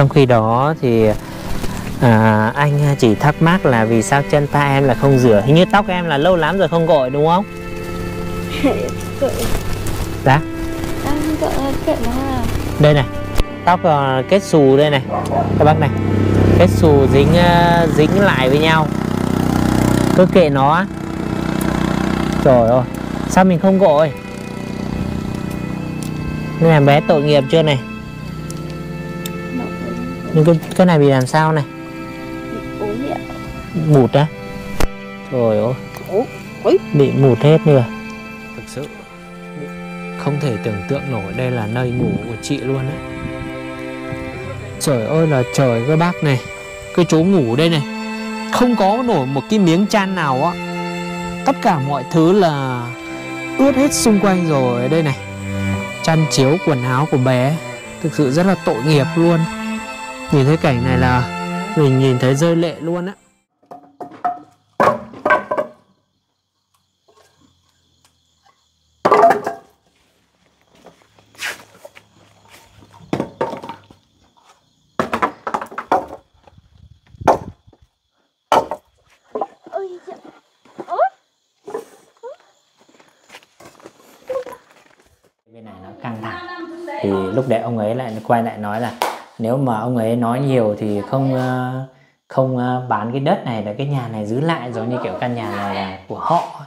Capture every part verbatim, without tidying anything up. Trong khi đó thì à, anh chỉ thắc mắc là vì sao chân ta em là không rửa. Hình như tóc em là lâu lắm rồi không gội đúng không? Dạ? Đây này, tóc kết xù đây này các bác này, kết xù dính dính lại với nhau, cứ kệ nó. Trời ơi, sao mình không gội? Nên là bé tội nghiệp chưa này. Nhưng cái, cái này bị làm sao này? Mụt á? Trời ơi, bị mụt hết nữa. Thực sự không thể tưởng tượng nổi, đây là nơi ngủ của chị luôn á. Trời ơi là trời các bác này, cái chỗ ngủ đây này không có nổi một cái miếng chăn nào á. Tất cả mọi thứ là ướt hết xung quanh rồi đây này. Chăn chiếu quần áo của bé thực sự rất là tội nghiệp luôn. Nhìn thấy cảnh này là mình nhìn thấy rơi lệ luôn á. Bên này nó căng thẳng thì lúc đấy ông ấy lại quay lại nói là nếu mà ông ấy nói nhiều thì không không bán cái đất này, là cái nhà này giữ lại, giống như kiểu căn nhà này là của họ.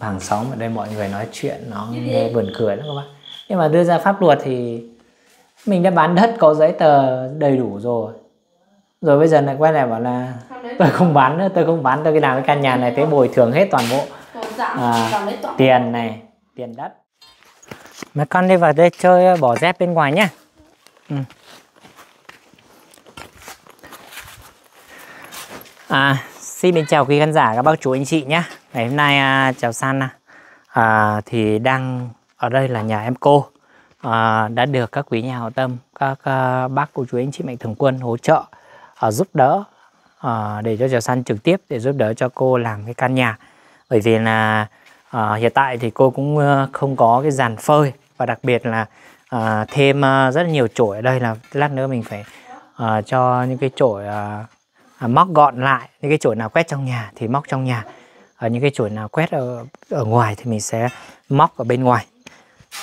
Hàng xóm ở đây mọi người nói chuyện nó nghe buồn cười lắm các bạn. Nhưng mà đưa ra pháp luật thì mình đã bán đất có giấy tờ đầy đủ rồi, rồi bây giờ lại quay lại bảo là tôi không bán nữa, tôi không bán, tôi cái làm cái căn nhà này tới bồi thường hết toàn bộ à, tiền này, tiền đất. Mấy con đi vào đây chơi bỏ dép bên ngoài nhá. Ừ. À, xin mình chào quý khán giả, các bác chú anh chị nhé. Ngày hôm nay à, chào San à, thì đang ở đây là nhà em cô à, đã được các quý nhà hảo tâm, các à, bác cô chú anh chị mạnh thường quân hỗ trợ à, giúp đỡ à, để cho chào San trực tiếp để giúp đỡ cho cô làm cái căn nhà. Bởi vì là à, hiện tại thì cô cũng không có cái giàn phơi, và đặc biệt là À, thêm à, rất là nhiều chổi ở đây, là lát nữa mình phải à, cho những cái chổi à, à, móc gọn lại, những cái chổi nào quét trong nhà thì móc trong nhà, à, những cái chổi nào quét ở, ở ngoài thì mình sẽ móc ở bên ngoài.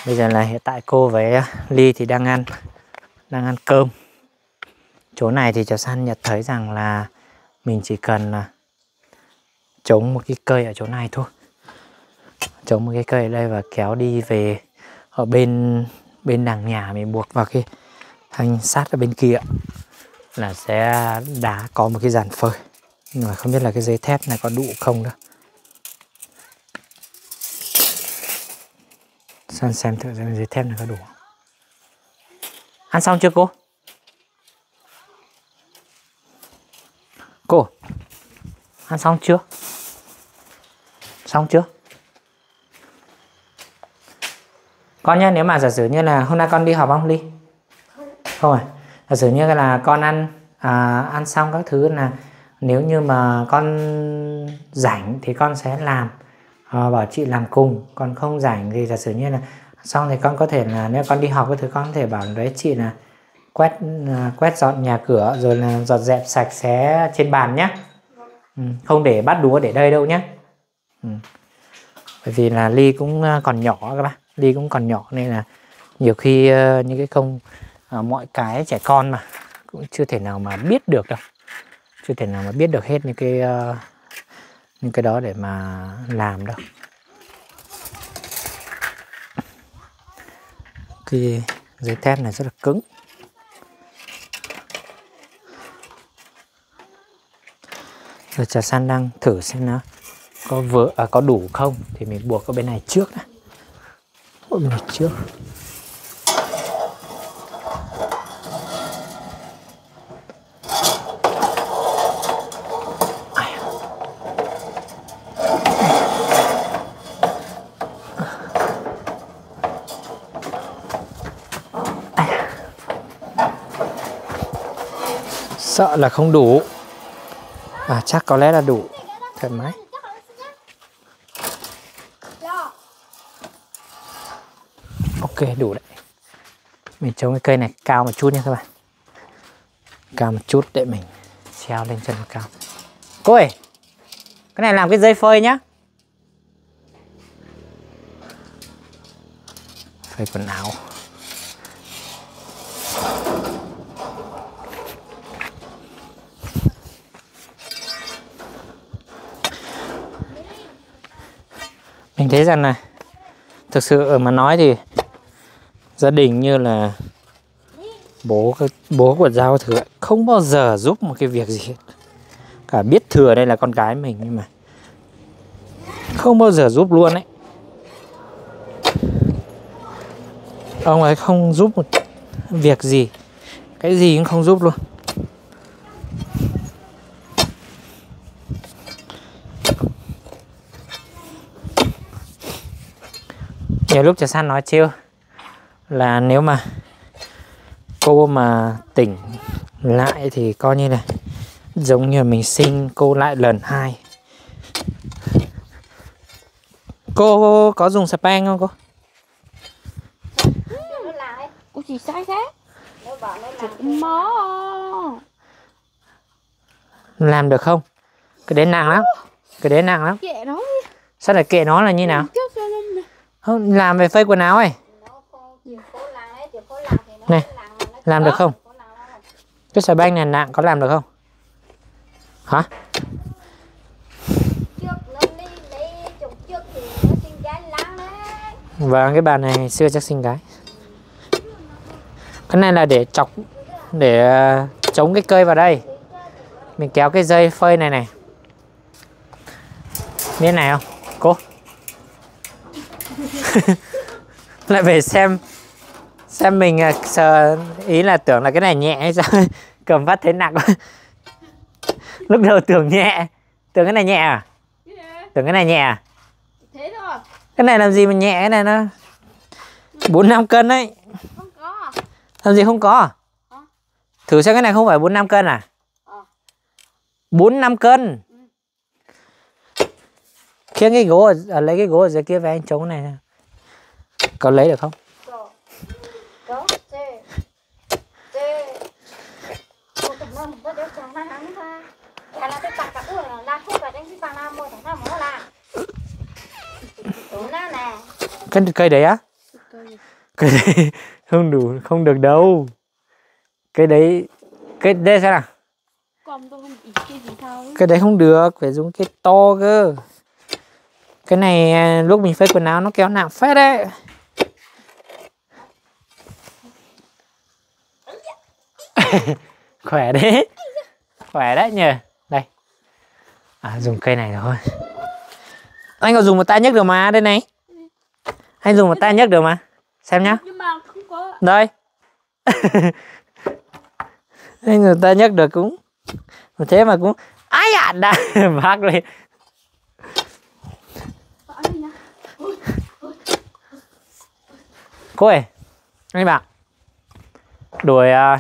Bây giờ là hiện tại cô với Ly thì đang ăn đang ăn cơm. Chỗ này thì cháu San nhận thấy rằng là mình chỉ cần à, chống một cái cây ở chỗ này thôi, chống một cái cây ở đây và kéo đi về ở bên bên đằng nhà, mình buộc vào cái thanh sắt ở bên kia là sẽ đá có một cái dàn phơi. Nhưng mà không biết là cái dây thép này có đủ không đó. San xem thử xem dây thép này có đủ. Ăn xong chưa cô? Cô ăn xong chưa? Xong chưa? Con nhá, nếu mà giả sử như là hôm nay con đi học không đi? Không à? Giả sử như là con ăn à, ăn xong các thứ, là nếu như mà con rảnh thì con sẽ làm à, bảo chị làm cùng. Còn không rảnh thì giả sử như là xong thì con có thể là nếu con đi học thì con có thể bảo đấy chị là quét à, quét dọn nhà cửa rồi là dọn dẹp sạch sẽ trên bàn nhá. Ừ, không để bát đũa để đây đâu nhá. Ừ. Bởi vì là Ly cũng còn nhỏ các bạn. Ly cũng còn nhỏ nên là nhiều khi uh, những cái không uh, mọi cái trẻ con mà cũng chưa thể nào mà biết được đâu, chưa thể nào mà biết được hết những cái uh, những cái đó để mà làm đâu. Cái dây thép này rất là cứng. Rồi trà San đang thử xem nó có vừa à, có đủ không thì mình buộc ở bên này trước đã. Ôi mình chưa. Sợ là không đủ. À chắc có lẽ là đủ. Thoải mái. Ok đủ đấy. Mình chống cái cây này cao một chút nha các bạn. cao một chút để mình treo lên chân cao. Cô ơi, cái này làm cái dây phơi nhá. Phơi quần áo. Mình thấy rằng là thực sự mà nói thì gia đình như là bố bố của Giao Thừa không bao giờ giúp một cái việc gì hết. Cả biết Thừa đây là con gái mình nhưng mà không bao giờ giúp luôn ấy. Ông ấy không giúp một việc gì, cái gì cũng không giúp luôn. Nhiều lúc Trà San nói trêu là nếu mà cô mà tỉnh lại thì coi như là giống như mình sinh cô lại lần hai. Cô có dùng spa không cô? Ủa gì sai thế? Làm được không? Cái đấy nặng lắm. Cái đấy nặng lắm. Sao lại kệ nó là như nào? Không, làm về phơi quần áo ấy. Này, làm được không? Cái xà banh này nặng, có làm được không? Hả? Vâng, cái bàn này xưa chắc xinh gái. Cái này là để chọc, để chống cái cây vào đây. Mình kéo cái dây phơi này này. Biết này không? Cô lại về xem xem mình sờ, ý là tưởng là cái này nhẹ hay sao cầm vắt thấy nặng quá. Lúc đầu tưởng nhẹ, tưởng cái này nhẹ à? Tưởng cái này nhẹ à? Thế thôi. Cái này làm gì mà nhẹ, cái này nó bốn năm cân đấy. Không có. Làm gì không có? Thử xem cái này không phải bốn năm cân à? Bốn năm cân. Khiến cái gỗ ở, lấy cái gỗ ở dưới kia về anh chống cái này. Có lấy được không? Cái cây đấy á? Cây đấy không đủ, không được đâu. Cây đấy, cây đấy sao nào? Cái đấy không được, phải dùng cái to cơ. Cái này lúc mình phơi quần áo nó kéo nặng phết đấy. Khỏe đấy. Khỏe đấy nhờ. Đây à, dùng cây này thôi. Anh còn dùng một tay nhấc được mà. Đây này, anh dùng một tay nhấc được mà. Xem nhá. Nhưng mà không có. Đây. Anh dùng tay nhấc được cũng. Thế mà cũng. Ai ạ đã. Bác lên. Cô ơi, anh bảo đuổi à,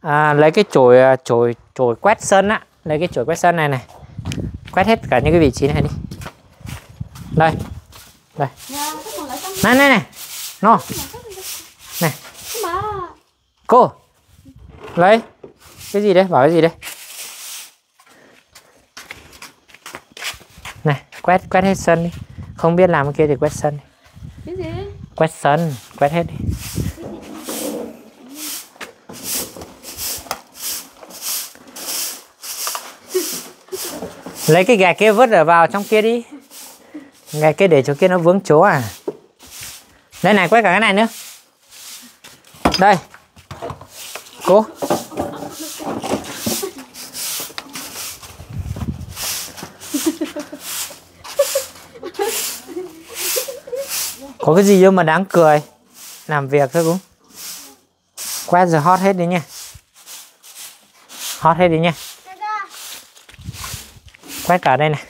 à, lấy cái chổi chổi chổi quét sân á, lấy cái chổi quét sân này này, quét hết cả những cái vị trí này đi. Đây, đây, này này này, nó, này, cô, lấy cái gì đấy, bảo cái gì đấy, này, quét quét hết sân đi, không biết làm cái kia thì quét sân đi. Cái gì? Quét sân, quét hết đi. Lấy cái gà kia vứt ở vào trong kia đi. Gà kia để chỗ kia nó vướng chỗ à. Đây này, quét cả cái này nữa. Đây. Cô. Có cái gì đâu mà đáng cười. Làm việc thôi cũng. Quét rồi hot hết đi nha. Hot hết đi nha. Quét cả đây này.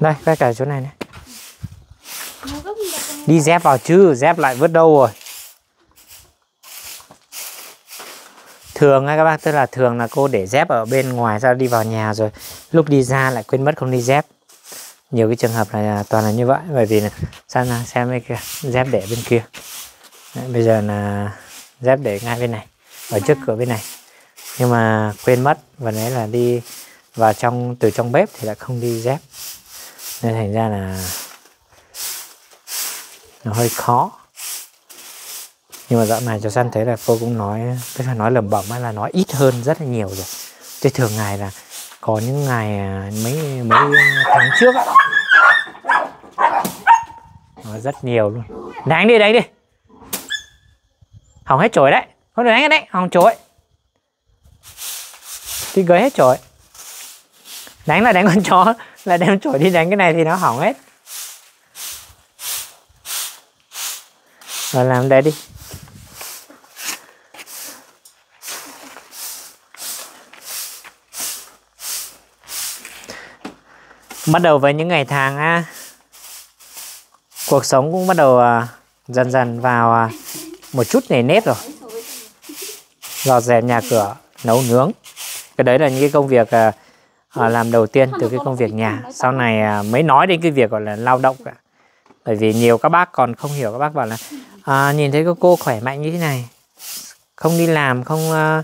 Đây, quét cả chỗ này này. Đi dép vào chứ. Dép lại vứt đâu rồi. Thường các bác, tức là thường là cô để dép ở bên ngoài ra đi vào nhà rồi lúc đi ra lại quên mất không đi dép. Nhiều cái trường hợp này toàn là như vậy, bởi vì này, sang xem cái dép để bên kia. Đấy, bây giờ là dép để ngay bên này, ở trước cửa bên này, nhưng mà quên mất và đấy là đi vào trong, từ trong bếp thì lại không đi dép, nên thành ra là nó hơi khó. Nhưng mà dạo này cho San thấy là cô cũng nói, tức là nói lẩm bẩm hay là nói ít hơn rất là nhiều rồi. Chứ thường ngày là có những ngày mấy mấy tháng trước á, nói rất nhiều luôn. Đánh đi, đánh đi, hỏng hết chổi đấy, không được đánh hết đấy, hỏng chổi, thì gấy hết chổi. Đánh là đánh con chó, là đem chổi đi đánh cái này thì nó hỏng hết. Rồi làm đây đi. Bắt đầu với những ngày tháng á, cuộc sống cũng bắt đầu à, dần dần vào à, một chút nề nếp rồi. Dọn dẹp nhà cửa, nấu nướng, cái đấy là những cái công việc à, à, làm đầu tiên từ cái công việc nhà. Sau này à, mới nói đến cái việc gọi là lao động cả. Bởi vì nhiều các bác còn không hiểu, các bác bảo là à, nhìn thấy các cô khỏe mạnh như thế này, không đi làm, không à,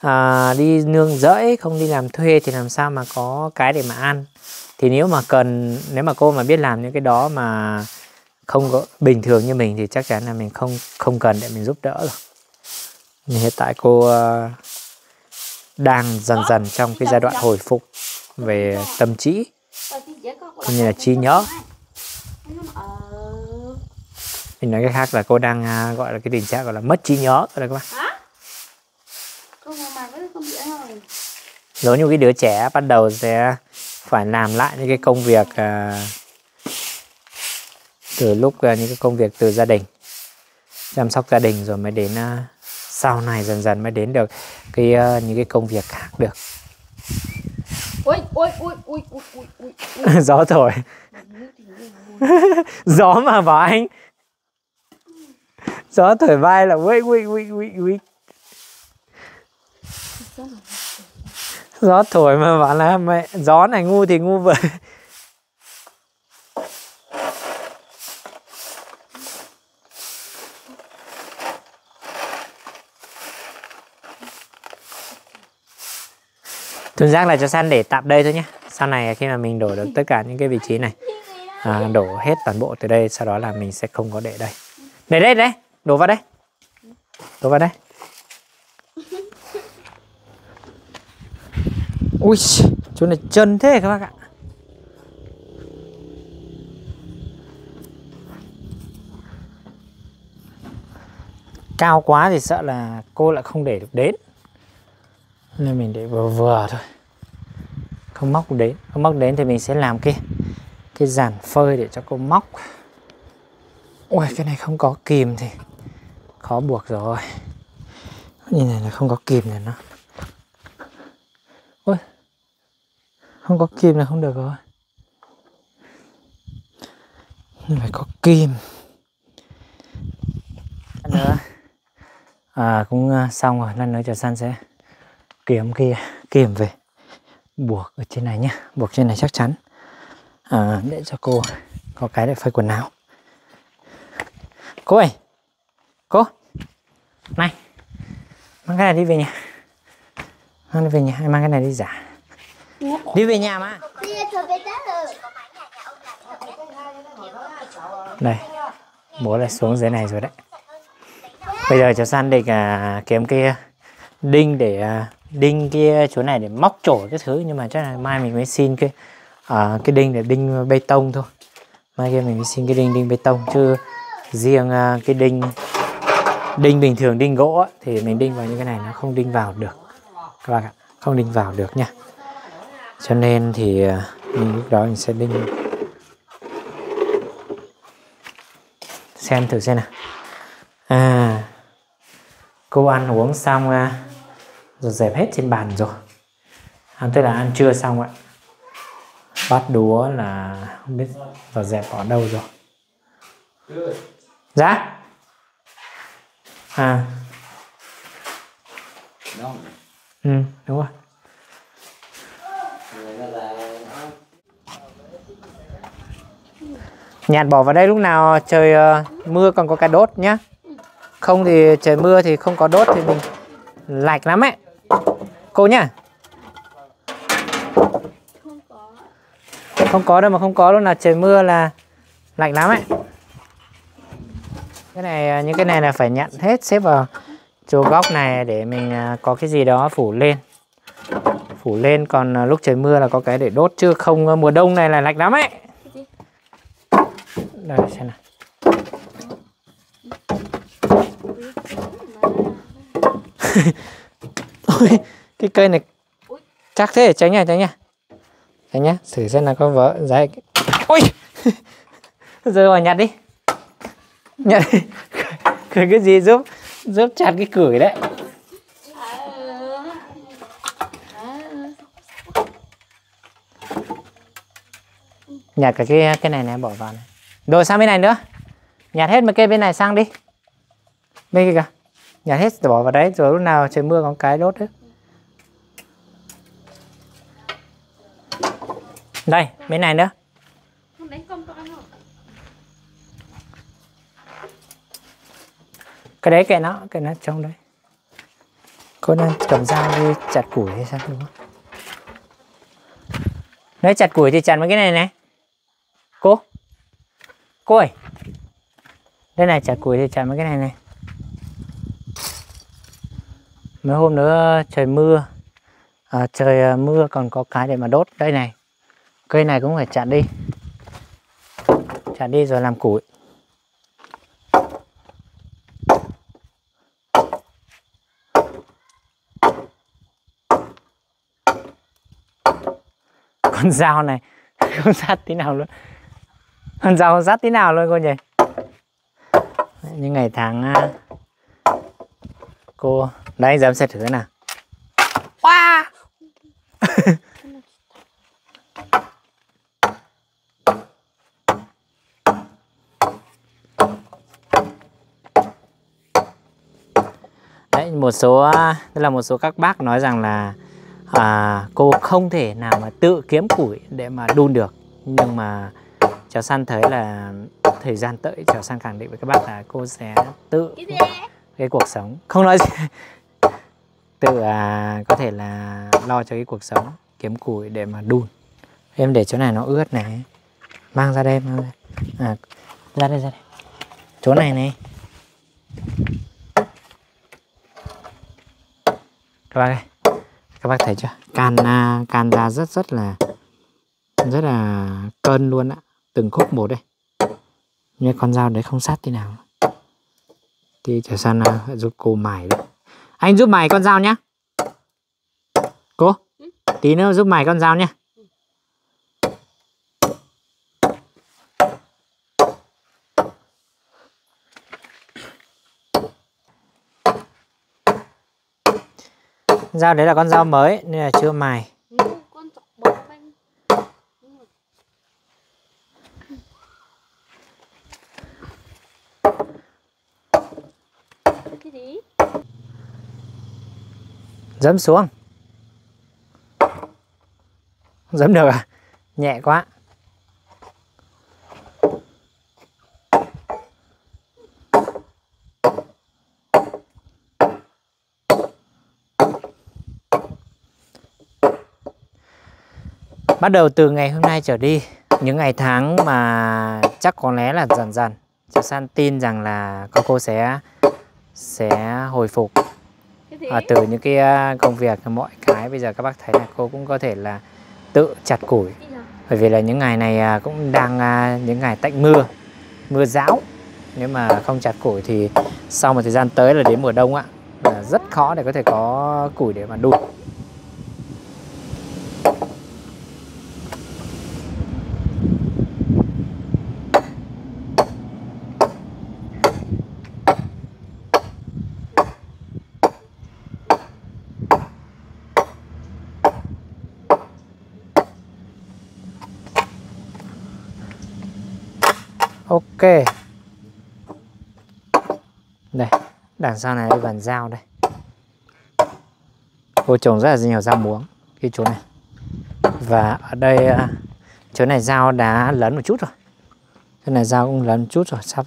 à, đi nương rẫy, không đi làm thuê thì làm sao mà có cái để mà ăn. Thì nếu mà cần, nếu mà cô mà biết làm những cái đó mà không có bình thường như mình thì chắc chắn là mình không không cần để mình giúp đỡ rồi. Nhưng hiện tại cô đang dần dần trong cái giai đoạn hồi phục về tâm trí cũng như là trí nhớ. Mình nói cái khác là cô đang gọi là cái tình trạng gọi là mất trí nhớ rồi các bạn. Giống như cái đứa trẻ ban đầu sẽ phải làm lại những cái công việc à, từ lúc à, những cái công việc từ gia đình, chăm sóc gia đình rồi mới đến à, sau này dần dần mới đến được cái à, những cái công việc khác được. Ôi, ôi, ôi, ôi, ôi, ôi, ôi. Gió thổi. Gió mà vào anh. Gió thổi vai là ui ui ui ui ui. Gió thổi mà bảo là mẹ, gió này ngu thì ngu vậy. Thùng rác là cho San để tạm đây thôi nhé. Sau này khi mà mình đổ được tất cả những cái vị trí này, à, đổ hết toàn bộ từ đây, sau đó là mình sẽ không có để đây. Để đây đấy, đổ vào đây, đổ vào đây. Ui, chỗ này chân thế các bác ạ. Cao quá thì sợ là cô lại không để được đến, nên mình để vừa vừa thôi, không móc đến. Không móc đến thì mình sẽ làm cái Cái giàn phơi để cho cô móc. Ui, cái này không có kìm thì khó buộc rồi. Nhìn này là không có kìm này nó. Ui, không có kim là không được rồi, phải có kim nữa. À, cũng xong rồi, lần nữa cho San sẽ kiếm kia kìm về buộc ở trên này nhé, buộc trên này chắc chắn à, để cho cô có cái để phơi quần áo. Cô ơi, cô này, mang cái này đi về nhà, mang đi về nhà, mang cái này đi giả. Đi về nhà mà. Đây, bố lại xuống dưới này rồi đấy. Bây giờ cháu San định à, kiếm cái đinh để à, đinh kia chỗ này để móc chổi cái thứ, nhưng mà chắc là mai mình mới xin cái à, cái đinh để đinh bê tông thôi. Mai kia mình mới xin cái đinh đinh bê tông, chứ riêng à, cái đinh đinh bình thường, đinh gỗ ấy, thì mình đinh vào những cái này nó không đinh vào được các bạn ạ, không đinh vào được nha. Cho nên thì mình lúc đó mình sẽ đinh, xem thử xem nào. À, cô ăn uống xong rồi, dẹp hết trên bàn rồi. À, tức là ăn trưa xong ạ. Bát đũa là không biết rồi dẹp ở đâu rồi. Dạ. À. Ừ, đúng rồi. Nhạt bỏ vào đây lúc nào trời uh, mưa còn có cà đốt nhá. Không thì trời mưa thì không có đốt thì mình lạch lắm ấy cô nhá. Không có. Không có đâu mà không có lúc nào trời mưa là lạnh lắm ấy. Cái này, những cái này là phải nhận hết xếp vào chỗ góc này để mình có cái gì đó phủ lên. Phủ lên, còn lúc trời mưa là có cái để đốt, chứ không mùa đông này là lạnh lắm ấy. Đây xem nào. Ôi, cái cây này chắc thế, tránh nha, tránh nha. Tránh nhá, thử xem là có vỡ giấy. Ôi. Giờ vào nhặt đi. Nhặt đi. Cười cái gì giúp giúp chặt cái cửi đấy. Nhặt cả cái cái này này bỏ vào này. Rồi sang bên này nữa. Nhặt hết mấy cây bên này sang đi. Bên kia kìa. Nhặt hết bỏ vào đấy, rồi lúc nào trời mưa có cái đốt đấy. Đây, bên này nữa. Cái đấy kệ nó, kệ nó trong đấy. Cô đang cầm dao đi chặt củi hay sao đúng không? Nếu chặt củi thì chặt mấy cái này này. Cô. Cô ơi. Đây này, chặt củi thì chặt mấy cái này này. Mấy hôm nữa trời mưa. À, trời mưa còn có cái để mà đốt. Đây này. Cây này cũng phải chặt đi. Chặt đi rồi làm củi. Con dao này không sát tí nào luôn. Con dao không sát tí nào luôn cô nhỉ. Những ngày tháng cô. Đấy giờ em sẽ thử thế nào. Wow. Đấy, một số tức là một số các bác nói rằng là à, cô không thể nào mà tự kiếm củi để mà đun được. Nhưng mà cháu San thấy là thời gian tới cháu San khẳng định với các bác là cô sẽ tự cái cuộc sống. Không nói gì. Tự à, có thể là lo cho cái cuộc sống. Kiếm củi để mà đun. Em để chỗ này nó ướt này. Mang ra đây, mang ra đây. À, ra đây, ra đây. Chỗ này này. Các bác ơi, các bác thấy chưa? Can can ra rất rất là rất là cơn luôn á, từng khúc một đây. Nhưng con dao đấy không sát tí nào. Thì trở sang giúp cô mài đấy. Anh giúp mài con dao nhá. Cô, tí nữa giúp mài con dao nhá. Dao đấy là con dao mới nên là chưa mài. Dẫm xuống. Dẫm được à? Nhẹ quá. Bắt đầu từ ngày hôm nay trở đi, những ngày tháng mà chắc có lẽ là dần dần cháu San tin rằng là con cô sẽ sẽ hồi phục à, từ những cái công việc mọi cái. Bây giờ các bác thấy là cô cũng có thể là tự chặt củi, bởi vì là những ngày này cũng đang những ngày tạnh mưa, mưa rão. Nếu mà không chặt củi thì sau một thời gian tới là đến mùa đông ạ, là rất khó để có thể có củi để mà đun. Ok. Đây, đằng sau này là bàn dao đây. Cô trồng rất là nhiều dao muống cái chỗ này. Và ở đây chỗ này dao đã lớn một chút rồi. Chỗ này dao cũng lớn một chút rồi, sắp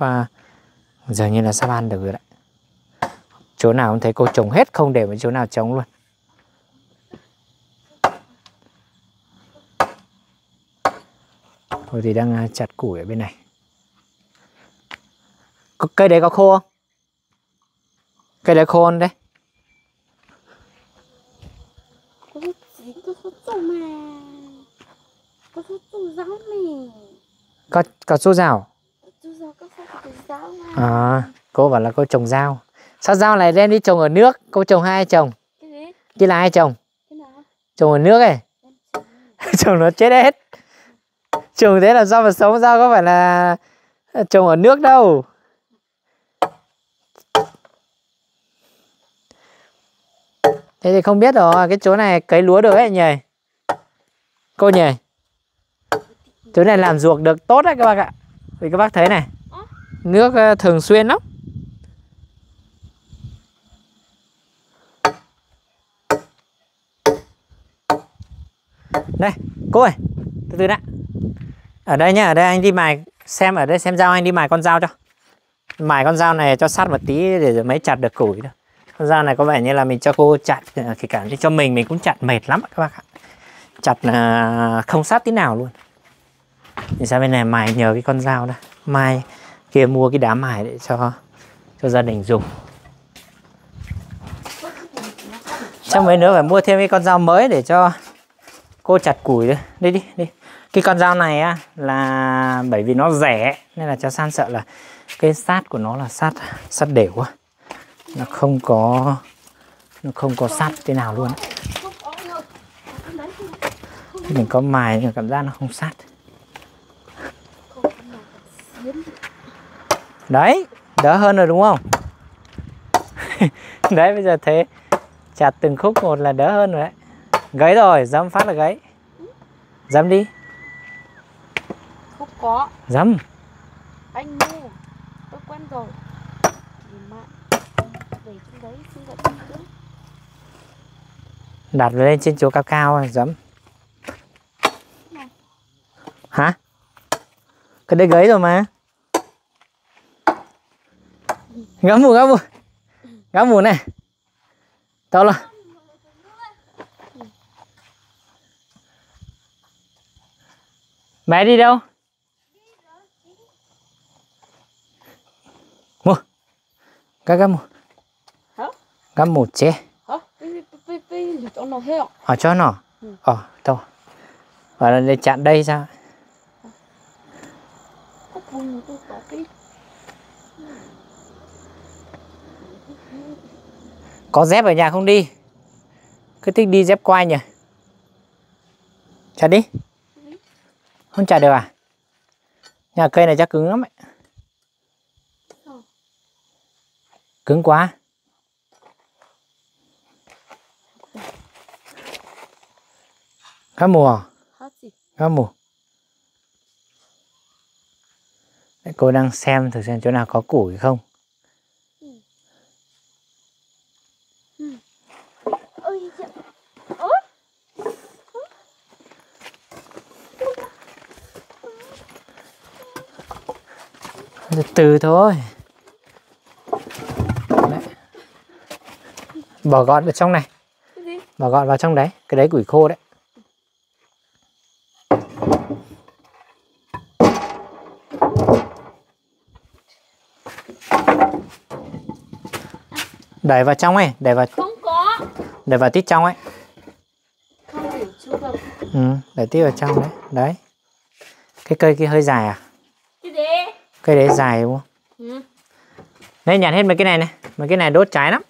giờ như là sắp ăn được rồi đấy. chỗ nào cũng thấy cô trồng hết, không để một chỗ nào trống luôn. Thôi thì đang chặt củi ở bên này. Cây đấy có khô không? Cây đấy khô không đấy? Có có số rào. À, cô bảo là cô trồng rau. Sao rau này đem đi trồng ở nước? Cô trồng hai trồng. Chứ là ai trồng? Trồng ở nước ấy. Trồng nó chết hết. Trồng thế là rau mà sống, rau có phải là trồng ở nước đâu. Thế thì không biết rồi, cái chỗ này cấy lúa được ấy nhỉ? Cô nhỉ? Chỗ này làm ruộng được tốt đấy các bác ạ. Vì các bác thấy này, nước thường xuyên lắm. Đây, cô ơi, từ từ đã. Ở đây nhá, ở đây anh đi mài xem, ở đây xem dao, anh đi mài con dao cho. Mài con dao này cho sát một tí để mới chặt được củi thôi. Con dao này có vẻ như là mình cho cô chặt, thì cả cho mình, mình cũng chặt mệt lắm các bác ạ. Chặt là không sát tí nào luôn. Thì sao bên này mài nhờ cái con dao đó. Mai kia mua cái đá mài để cho cho gia đình dùng. Chắc mấy nữa phải mua thêm cái con dao mới để cho cô chặt củi nữa. Đi đi đi. Cái con dao này á là bởi vì nó rẻ nên là cháu San sợ là cái sát của nó là sát sát đều quá. Nó không có nó không có sát thế nào luôn. Mình có mài nhưng cảm giác nó không sát. Đấy, đỡ hơn rồi đúng không? Đấy, bây giờ thế chặt từng khúc một là đỡ hơn rồi đấy. Gấy rồi, dám phát là gấy. Dám đi. Không có. Dám. Anh mua, tôi quen rồi. Đặt lên trên chỗ cao cao dám. Hả? Cái đấy gấy rồi mà. Gá mù, gá mù. Gá mù này. Tao là. Mẹ đi đâu? Mù. Gá gá mù. Gá mù chế. Ở chỗ nó. Ờ, tao. Và để chặn đây sao? Có dép ở nhà không đi? Cứ thích đi dép quai nhỉ? Chặt đi. Không chặt được à? Nhà cây này chắc cứng lắm ấy. Cứng quá. Cá mùa. Cá mùa. Cô đang xem thử xem chỗ nào có củi không. Từ từ thôi. Đấy. Bỏ gọt vào trong này. Bỏ gọt vào trong đấy. Cái đấy củi khô đấy. Đẩy vào trong ấy, đẩy vào. Không có. Đẩy vào tít trong ấy. Không để chú vào. Ừ, đẩy tít vào trong đấy. Đấy. Cái cây kia hơi dài à? Cái đấy. Cây đấy dài đúng không? Ừ. Nên nhặt hết mấy cái này này, mấy cái này đốt trái lắm.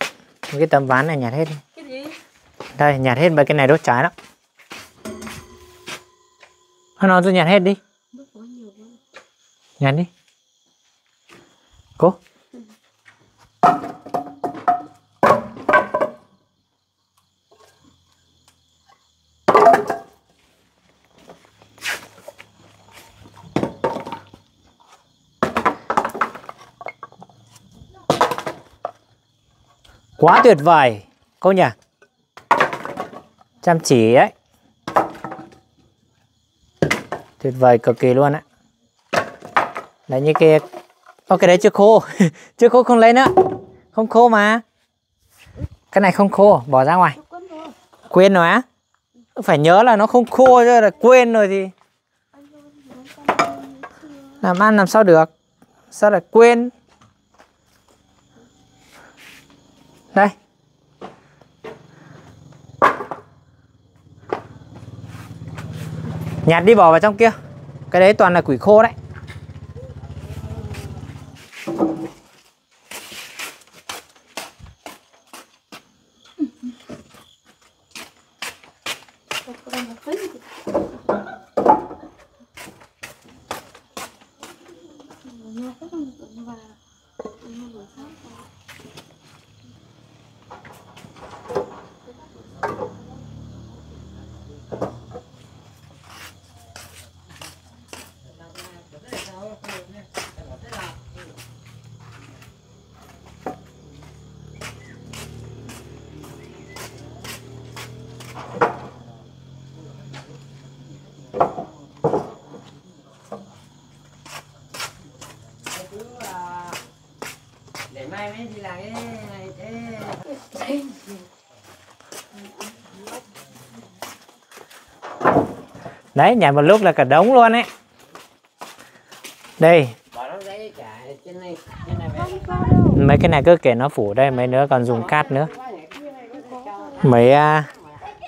Mấy cái tấm ván này nhặt hết đi. Cái gì? Đây, nhặt hết mấy cái này đốt trái lắm. Thôi nó tôi nhặt hết đi. Nhặt đi. Cố. Quá tuyệt vời, cô nhỉ? Chăm chỉ ấy. Tuyệt vời cực kỳ luôn á. Đấy như kia. Ô, cái đấy chưa khô. Chưa khô không lấy nữa. Không khô mà. Cái này không khô, bỏ ra ngoài. Quên rồi á? Phải nhớ là nó không khô chứ là quên rồi thì làm ăn làm sao được. Sao lại quên? Đây. Nhặt đi bỏ vào trong kia. Cái đấy toàn là củi khô đấy. Đấy, nhảy một lúc là cả đống luôn ấy. Đây. Mấy cái này cứ kể nó phủ đây, mấy nữa còn dùng cát nữa. Mấy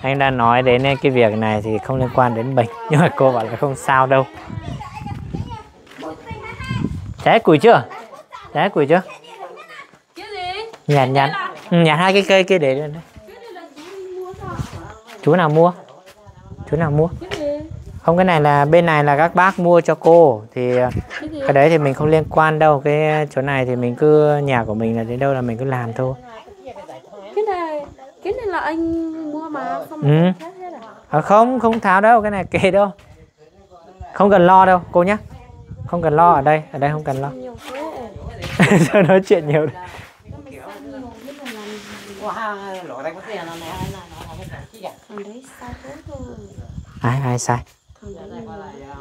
anh đã nói đến cái việc này thì không liên quan đến mình, nhưng mà cô bảo là không sao đâu. Cháy củi chưa? Cháy củi chưa? Nhặt nhặt. Nhặt hai cái cây kia để lên đây. Chú nào mua? Chú nào mua? Không, cái này là bên này là các bác mua cho cô thì cái đấy thì mình không liên quan đâu. Cái chỗ này thì mình cứ, nhà của mình là đến đâu là mình cứ làm thôi. Cái này cái này là anh mua mà không ừ. tháo hết à? Không, không tháo đâu, cái này kệ đâu. Không cần lo đâu cô nhá. Không cần lo ở đây, ở đây không cần lo. Sao nói chuyện nhiều. Ai ai sai?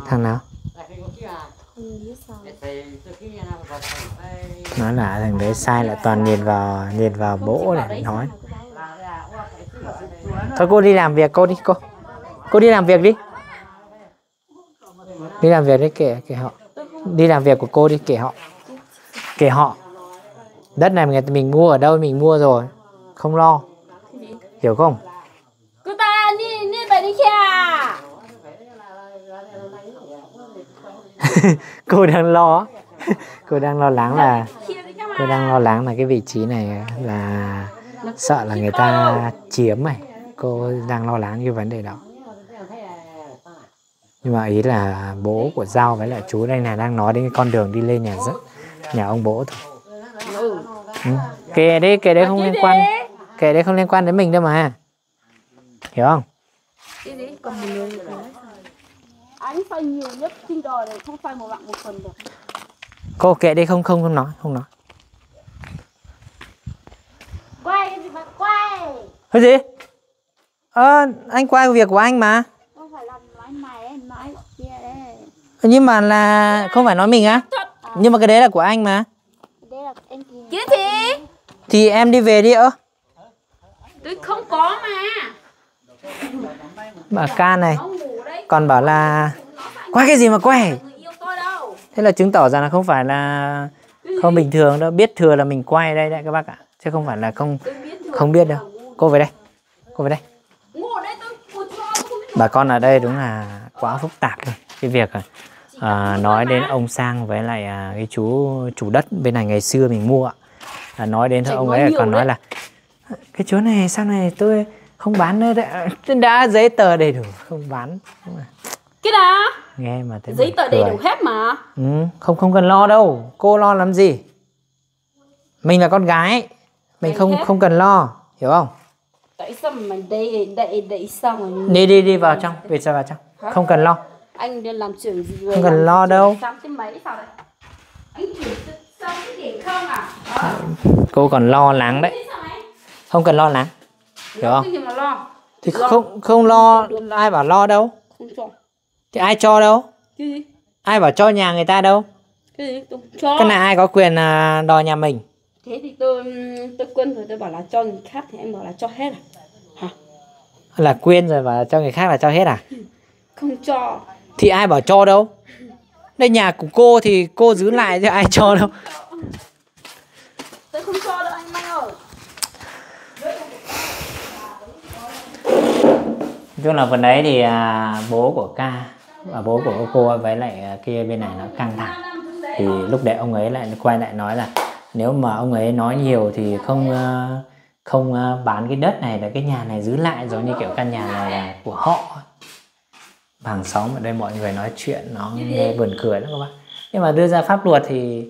Thằng nào? Nói là thằng đấy sai là toàn nhìn vào nhìn vào bố này nói. Thôi cô đi làm việc cô đi cô. Cô đi làm việc đi. Đi làm việc đi kể kể họ. Đi làm việc của cô đi kể họ. Kể họ. Đất này mình, mình mua ở đâu mình mua rồi. Không lo. Hiểu không? Cô ta đi đi về đi kìa. Cô đang lo cô đang lo lắng là cô đang lo lắng là cái vị trí này là sợ là người ta chiếm này, cô đang lo lắng cái vấn đề đó. Nhưng mà ý là bố của Giao với lại chú đây này đang nói đến cái con đường đi lên nhà rất nhà ông bố thôi. Ừ. Kìa đấy, kìa đấy không liên quan, kìa đấy không liên quan đến mình đâu mà, hiểu không? Anh phải nhiều nhất trên đời này, không phải một bạn một phần được. Cô kệ đi, không không không nói, không nói. Quay cái gì mà quay? Cái gì? Ờ, anh quay việc của anh mà. Không phải làm nói mày ấy, nói kia đấy. Nhưng mà là không phải nói mình á? À? Nhưng mà cái đấy là của anh mà. Cái đấy là em thì... Chứ thì? Thì em đi về đi ơ. Tôi không có mà. Bà ca này. Còn bảo là quay cái gì mà quay, thế là chứng tỏ rằng là không phải là không bình thường đâu, biết thừa là mình quay đây đấy các bác ạ, chứ không phải là không không biết đâu. Cô về đây, cô về đây. Bà con ở đây đúng là quá phức tạp rồi. Cái việc à, nói đến ông Sang với lại à, cái chú chủ đất bên này ngày xưa mình mua ạ, à, nói đến thôi ông ấy còn nói là cái chỗ này sau này tôi không bán nữa đấy, đã giấy tờ đầy đủ không bán. Cái đó nghe mà thấy giấy tờ đầy đủ hết mà. Ừ, không không cần lo đâu, cô lo làm gì, mình là con gái mình. Đấy không hết. Không cần lo, hiểu không? Tại sao mà đây đậy đậy xong rồi mình... đi đi đi vào trong, về ra vào trong. Hả? Không cần lo, anh đi làm chuyện gì rồi, không cần lo đâu. Cô còn lo lắng đấy, không cần lo lắng, hiểu không? Thì không không lo, ai bảo lo đâu, thì ai cho đâu, ai bảo cho nhà người ta đâu, cái này ai có quyền đòi nhà mình, Thế thì tôi tôi quên rồi, tôi bảo là cho người khác thì em bảo là cho hết à? Hả? Là quên rồi và cho người khác là cho hết à? Không cho. Thì ai bảo cho đâu? Đây nhà của cô thì cô giữ lại chứ ai cho đâu. Tôi không cho đâu anh Mai ơi. Chứ là phần đấy thì à, bố của Ca và bố của cô với lại à, kia bên này nó căng thẳng. Thì lúc đấy ông ấy lại quay lại nói là nếu mà ông ấy nói nhiều thì không không bán cái đất này là cái nhà này giữ lại, giống như kiểu căn nhà này là của họ. Và hàng xóm ở đây mọi người nói chuyện nó nghe buồn cười lắm các bạn. Nhưng mà đưa ra pháp luật thì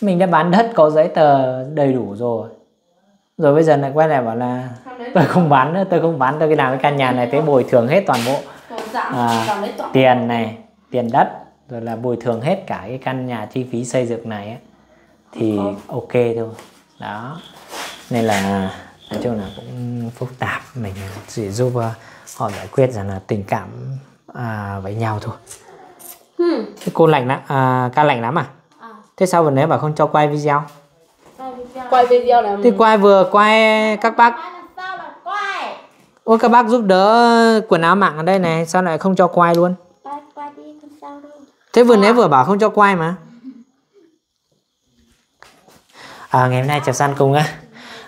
mình đã bán đất có giấy tờ đầy đủ rồi. Rồi bây giờ lại quay lại bảo là tôi không bán nữa, tôi không bán, tôi cái làm cái căn nhà này tới bồi thường hết toàn bộ à, tiền này, tiền đất, rồi là bồi thường hết cả cái căn nhà chi phí xây dựng này ấy. Thì ok thôi đó, nên là nói chung là cũng phức tạp, mình chỉ giúp họ giải quyết rằng là tình cảm à, với nhau thôi. hmm. Thế cô lạnh lắm à, Ca lạnh lắm à? à thế sao vừa nãy bảo không cho quay video? Quay video là thì quay vừa quay các bác. Ôi các bác giúp đỡ quần áo mạng ở đây này, sao lại không cho quay luôn? Thế vừa nãy vừa bảo không cho quay mà. À, ngày hôm nay chào san cùng á,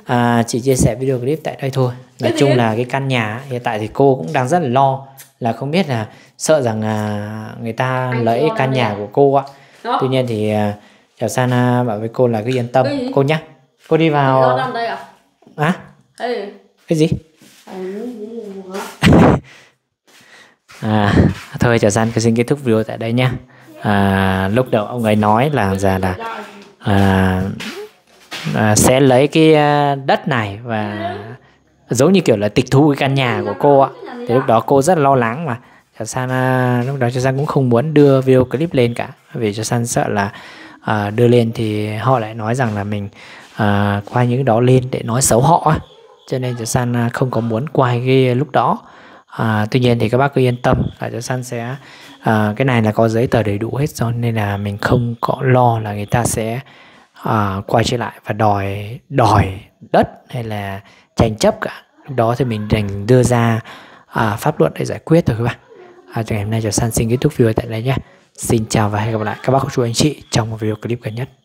à, chị chia sẻ video clip tại đây thôi. Nói chung là cái căn nhà hiện tại thì cô cũng đang rất là lo, là không biết là sợ rằng à, người ta lấy căn nhà của cô ạ. Tuy nhiên thì à, chào san bảo với cô là cứ yên tâm cô nhá. Cô đi vào. Hả? À? Cái gì? À, thôi chào san cứ xin kết thúc video tại đây nhá. À, lúc đầu ông ấy nói là già là à, À, sẽ lấy cái đất này và giống như kiểu là tịch thu cái căn nhà của cô ạ. Thì lúc đó cô rất là lo lắng mà Chào San, lúc đó Chào San cũng không muốn đưa video clip lên cả, vì Chào San sợ là à, đưa lên thì họ lại nói rằng là mình à, quay những đó lên để nói xấu họ, cho nên Chào San không có muốn quay cái lúc đó. À, tuy nhiên thì các bác cứ yên tâm là Chào San sẽ à, cái này là có giấy tờ đầy đủ hết rồi, nên là mình không có lo là người ta sẽ À, quay trở lại và đòi đòi đất hay là tranh chấp cả. Lúc đó thì mình đành đưa ra à, pháp luật để giải quyết thôi các bạn. À, ngày hôm nay Chào San xin kết thúc video tại đây nhé. Xin chào và hẹn gặp lại các bác cô chú anh chị trong một video clip gần nhất.